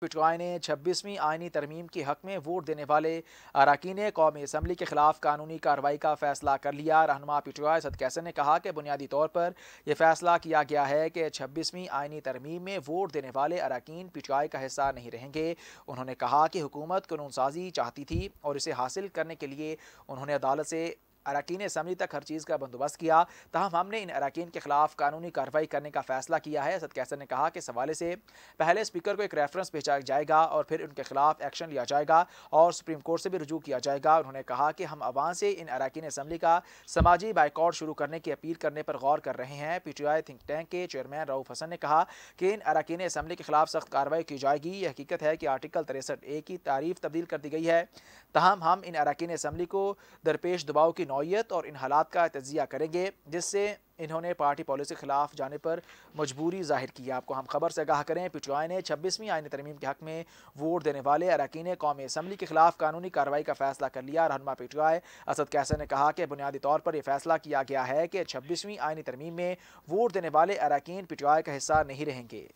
PTI ने 26वीं आइनी तरमीम के हक़ में वोट देने वाले अरकान कौमी असम्बली के खिलाफ कानूनी कार्रवाई का फैसला कर लिया। रहनुमा पीटीआई असद कैसर ने कहा कि बुनियादी तौर पर यह फैसला किया गया है कि 26वीं आइनी तरमीम में वोट देने वाले अरकान पीटीआई का हिस्सा नहीं रहेंगे। उन्होंने कहा कि हुकूमत कानून साजी चाहती थी और इसे हासिल करने के लिए उन्होंने अदालत से अरकान असम्बली तक हर चीज़ का बंदोबस्त किया, तहम हमने इन अरकान के खिलाफ कानूनी कार्रवाई करने का फैसला किया है। असद कैसर ने कहा कि इस हवाले से पहले स्पीकर को एक रेफरेंस भेजा जाएगा और फिर उनके खिलाफ एक्शन लिया जाएगा और सुप्रीम कोर्ट से भी रजू किया जाएगा। उन्होंने कहा कि हम आवाम से इन अरकान असम्बली का समाजी बायकॉट शुरू करने की अपील करने पर गौर कर रहे हैं। पीटीआई थिंक टैंक के चेयरमैन रऊफ हसन ने कहा कि इन अरकान असम्बली के खिलाफ सख्त कार्रवाई की जाएगी। यह हकीकत है कि आर्टिकल 63A की तारीफ तब्दील कर दी गई है, तहम हम इन अरकान असम्बली को दरपेश दबाव की और इन हालात का तजिया करेंगे जिससे इन्होंने पार्टी पॉलिसी के खिलाफ जाने पर मजबूरी जाहिर की। आपको हम खबर से आगाह करें, पीटीआई ने 26वीं आईन तरमीम के हक में वोट देने वाले अरकान कौमी असम्बली के खिलाफ कानूनी कार्रवाई का फैसला कर लिया। रहनुमा पीटीआई असद कैसर ने कहा कि बुनियादी तौर पर यह फैसला किया गया है कि 26वीं आईन तरमीम में वोट देने वाले अरकान पीटीआई का हिस्सा नहीं रहेंगे।